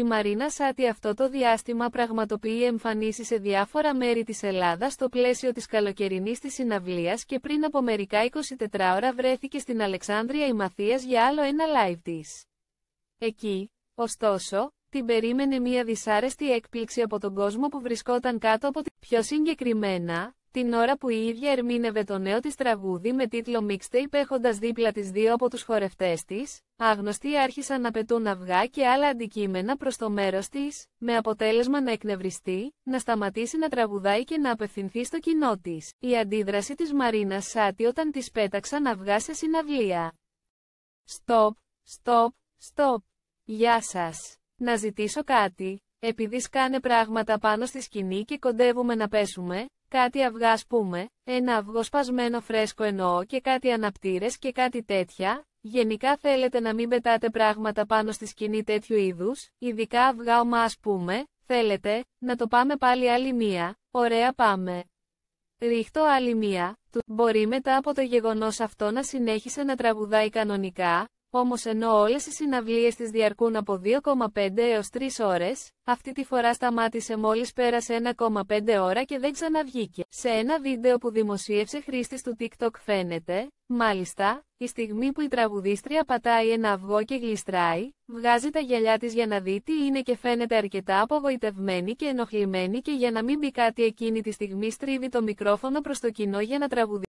Η Μαρίνα Σάττη αυτό το διάστημα πραγματοποιεί εμφανίσεις σε διάφορα μέρη της Ελλάδας στο πλαίσιο της καλοκαιρινής της συναυλίας και πριν από μερικά 24 ώρα βρέθηκε στην Αλεξάνδρεια Ημαθίας για άλλο ένα live της. Εκεί, ωστόσο, την περίμενε μια δυσάρεστη έκπληξη από τον κόσμο που βρισκόταν κάτω από την. Πιο συγκεκριμένα, την ώρα που η ίδια ερμήνευε το νέο της τραγούδι με τίτλο Mixtape έχοντας δίπλα της δύο από τους χορευτές της, άγνωστοι άρχισαν να πετούν αυγά και άλλα αντικείμενα προς το μέρος της, με αποτέλεσμα να εκνευριστεί, να σταματήσει να τραγουδάει και να απευθυνθεί στο κοινό της. Η αντίδραση της Μαρίνας Σάττη όταν της πέταξαν αυγά σε συναυλία. Stop, stop, stop. Γεια σας. Να ζητήσω κάτι, επειδή σκάνε πράγματα πάνω στη σκηνή και κοντεύουμε να πέσουμε. Κάτι αυγά ας πούμε, ένα αυγό σπασμένο φρέσκο εννοώ και κάτι αναπτήρες και κάτι τέτοια, γενικά θέλετε να μην πετάτε πράγματα πάνω στη σκηνή τέτοιου είδους, ειδικά αυγά ομά ας πούμε, θέλετε, να το πάμε πάλι άλλη μία, ωραία πάμε. Ρίχτω άλλη μία, μπορεί μετά από το γεγονός αυτό να συνέχισε να τραγουδάει κανονικά, όμως ενώ όλες οι συναυλίες της διαρκούν από 2,5 έως 3 ώρες, αυτή τη φορά σταμάτησε μόλις πέρασε 1,5 ώρα και δεν ξαναβγήκε. Σε ένα βίντεο που δημοσίευσε χρήστης του TikTok φαίνεται, μάλιστα, η στιγμή που η τραγουδίστρια πατάει ένα αυγό και γλιστράει, βγάζει τα γυαλιά της για να δει τι είναι και φαίνεται αρκετά απογοητευμένη και ενοχλημένη και για να μην μπει κάτι εκείνη τη στιγμή στρίβει το μικρόφωνο προς το κοινό για να τραγουδίσει.